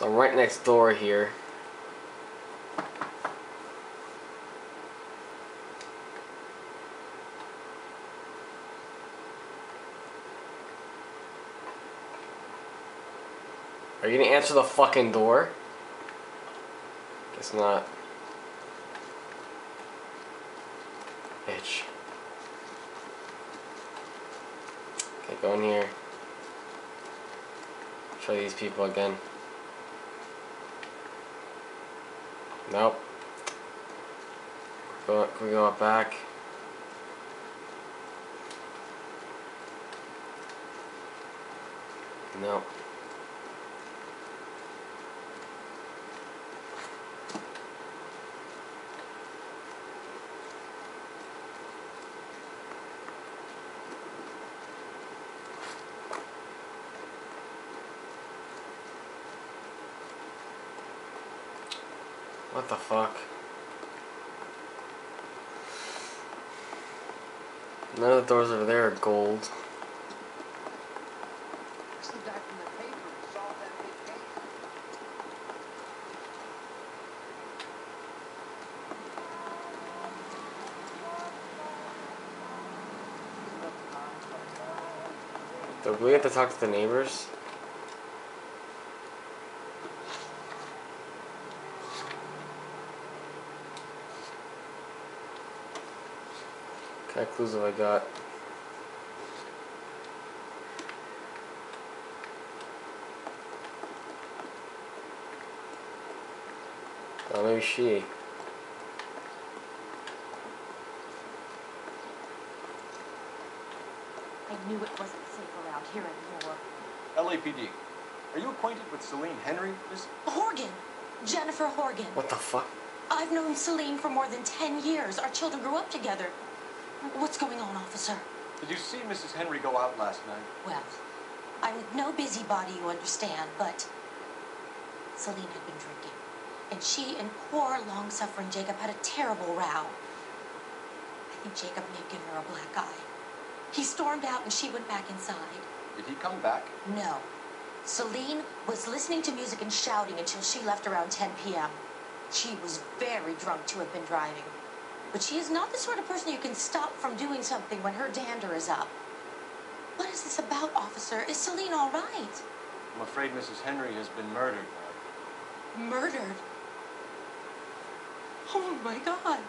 So I'm right next door here. Are you gonna answer the fucking door? Guess not. Bitch. Okay, go in here. Try these people again. Nope. Can we go up back? Nope. What the fuck? None of the doors over there are gold. Do we have to talk to the neighbors? What clues have I got? Oh, maybe she. I knew it wasn't safe around here anymore. LAPD, are you acquainted with Celine Henry, Miss Horgan? Jennifer Horgan. What the fuck? I've known Celine for more than 10 years. Our children grew up together. What's going on, officer? Did you see Mrs. Henry go out last night? Well, I'm no busybody, you understand, but Celine had been drinking, and she and poor, long-suffering Jacob had a terrible row. I think Jacob may have given her a black eye. He stormed out, and she went back inside. Did he come back? No. Celine was listening to music and shouting until she left around 10 p.m. She was very drunk to have been driving. But she is not the sort of person you can stop from doing something when her dander is up. What is this about, officer? Is Celine all right? I'm afraid Mrs. Henry has been murdered. Murdered? Oh, my God.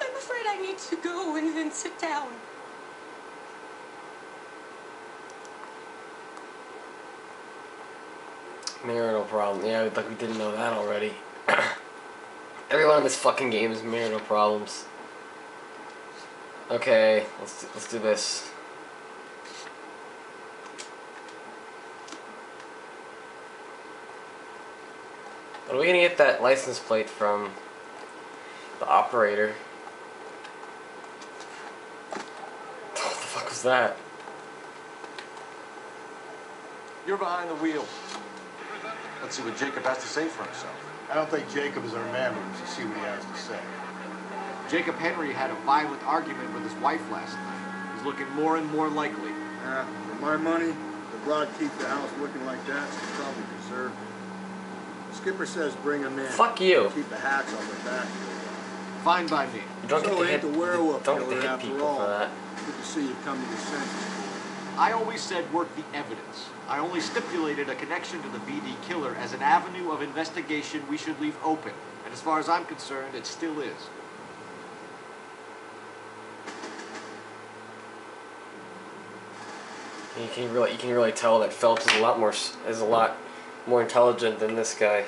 I'm afraid I need to go and then sit down. Marital problem. Yeah, like we didn't know that already. Everyone in this fucking game is marital problems. Okay, let's do this. What are we gonna get that license plate from the operator? What the fuck was that? You're behind the wheel. Let's see what Jacob has to say for himself. I don't think Jacob is our man when you see what he has to say. Jacob Henry had a violent argument with his wife last night. He's looking more and more likely. For my money, the broad keep the house looking like that, so it's probably deserved. Skipper says bring him in. Fuck you. Keep the hats on their back. Fine by me. You don't so get to hit, don't get to hit people all. For that. Good to see you come to your senses. I always said work the evidence. I only stipulated a connection to the BD killer as an avenue of investigation we should leave open. And as far as I'm concerned, it still is. You can really tell that Phelps is a lot more intelligent than this guy.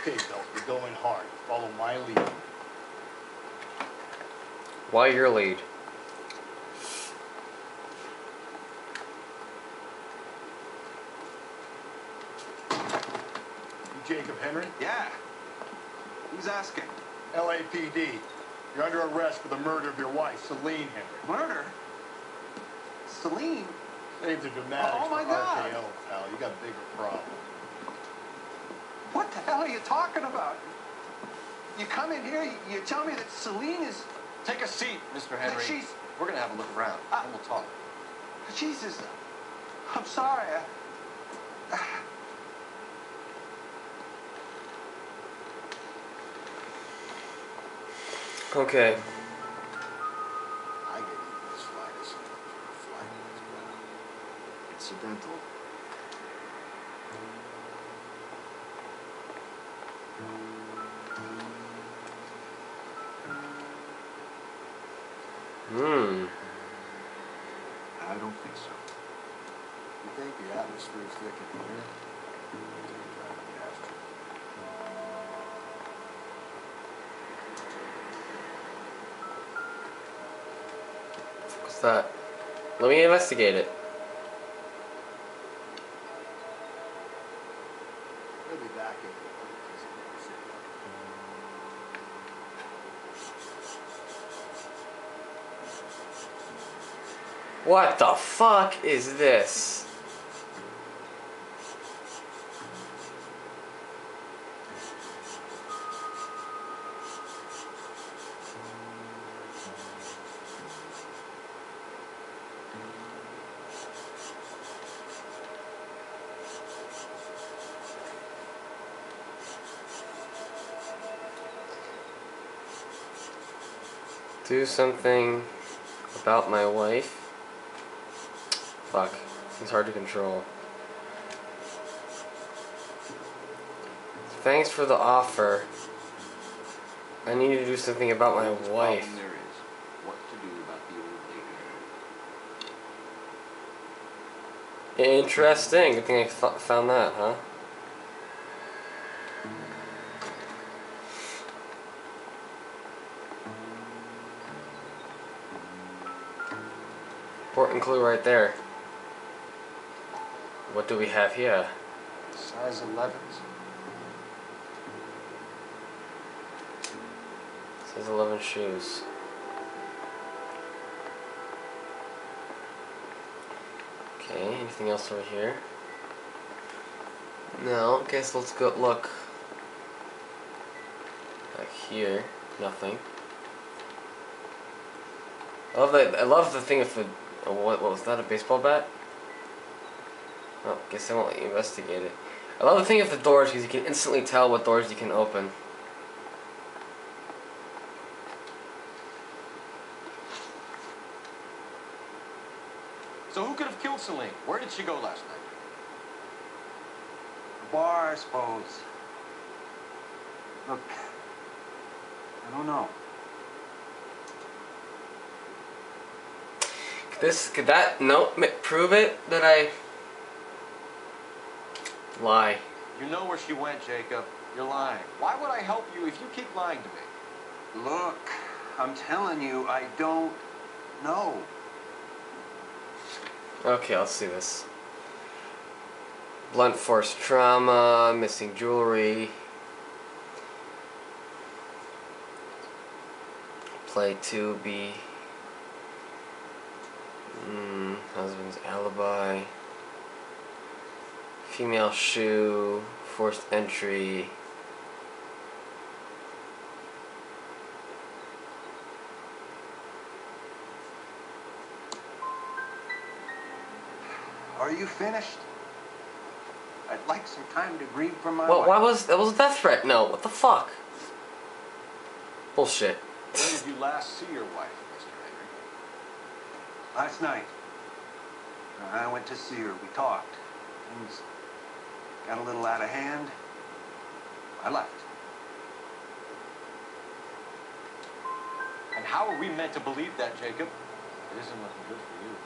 Okay, Phelps, we're going hard. Follow my lead. Why your lead? You Jacob Henry? Yeah. Who's asking? LAPD. You're under arrest for the murder of your wife, Celine Henry. Murder? Celine? Save the dramatics. Oh my God. RKO, pal. You got a bigger problem. What the hell are you talking about? You come in here, you tell me that Celine is... Take a seat, Mr. Henry. We're going to have a look around, and we'll talk. Jesus, I'm sorry. Okay. I get into this flight as a flight as well. Incidental. I don't think so. You think the atmosphere is thick in here? What's that? Let me investigate it. We'll be back in the other piece of the city. What the fuck is this? Do something about my wife. Fuck, it's hard to control. Thanks for the offer. I need to do something about my wife. There is what to do about the old lady. Interesting. Good thing I found that, huh? Important clue right there. What do we have here? Size 11s. Size 11 shoes. Okay, anything else over here? No, okay, so let's go look. Back here, nothing. I love the thing of the... Oh, what was that, a baseball bat? Oh, guess I won't let you investigate it. I love the thing of the doors because you can instantly tell what doors you can open. So who could have killed Celine? Where did she go last night? Bar, I suppose. Look, I don't know. Prove it that I lie. You know where she went, Jacob. You're lying. Why would I help you if you keep lying to me? Look, I'm telling you, I don't know. Okay, I'll see this. Blunt force trauma, missing jewelry. Play 2B. Husband's alibi, female shoe, forced entry. Are you finished? I'd like some time to grieve for my wife. Why was that? Was a death threat? No, what the fuck? Bullshit. When did you last see your wife? Last night, I went to see her. We talked. Things got a little out of hand. I left. And how are we meant to believe that, Jacob? It isn't looking good for you.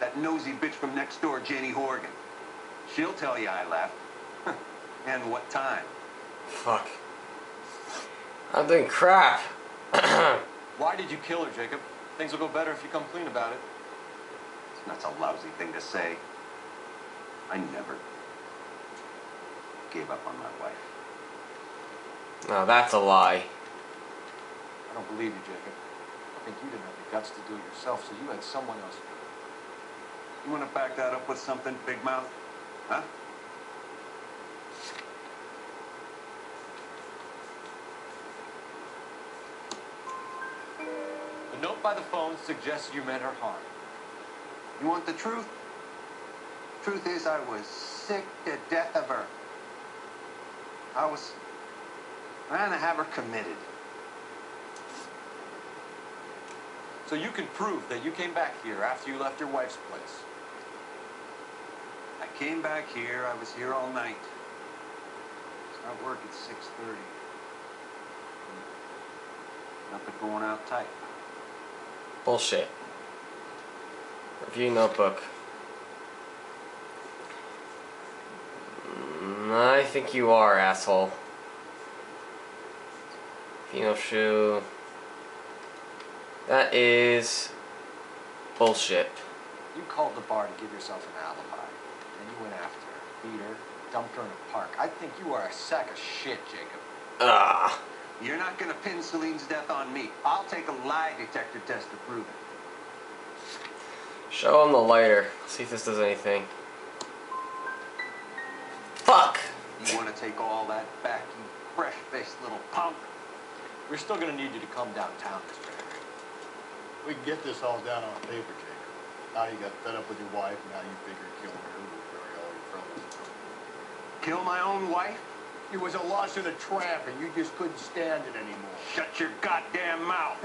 That nosy bitch from next door, Jenny Horgan. She'll tell you I left. And what time. Fuck. I'm doing crap. Why did you kill her, Jacob? Things will go better if you come clean about it. That's a lousy thing to say. I never gave up on my wife. No, that's a lie. I don't believe you, Jacob. I think you didn't have the guts to do it yourself, so you had someone else do it. You want to back that up with something, Big Mouth? Huh? By by the phone suggests you meant her harm. You want the truth? Truth is, I was sick to death of her. I was trying to have her committed. So you can prove that you came back here after you left your wife's place. I came back here. I was here all night. I start work at 6:30. Nothing going out tight. Bullshit. Review notebook. I think you are, asshole. Female shoe. That is bullshit. You called the bar to give yourself an alibi. And you went after her, beat her, dumped her in the park. I think you are a sack of shit, Jacob. Ah. You're not gonna pin Celine's death on me. I'll take a lie detector test to prove it. Show him the lighter. See if this does anything. Fuck! You wanna take all that back, you fresh-faced little punk? We're still gonna need you to come downtown, Mr. Henry. We can get this all down on paper, Jacob. Now you got fed up with your wife, now you figure killing her would bury all your problems. Kill my own wife? It was a loss in the trap, and you just couldn't stand it anymore. Shut your goddamn mouth.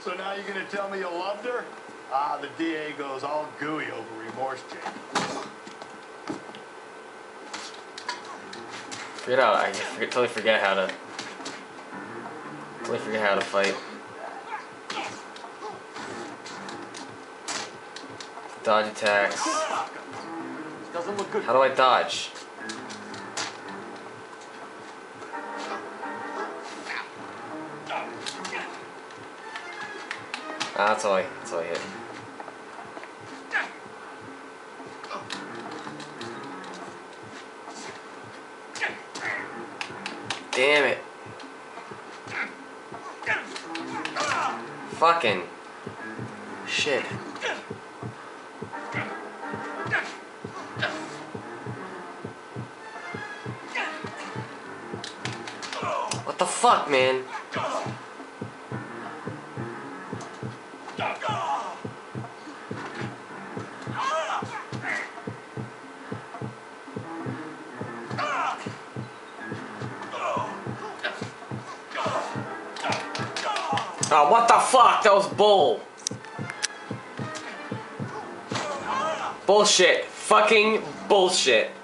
So now you're going to tell me you loved her? Ah, the DA goes all gooey over remorse, Jacob. Figured out, I totally forget how to fight. Dodge attacks. Doesn't look good. How do I dodge? Ah, that's all I hit. Damn it. Fucking shit. What the fuck, man? Oh, what the fuck? That was bull. Bullshit. Fucking bullshit.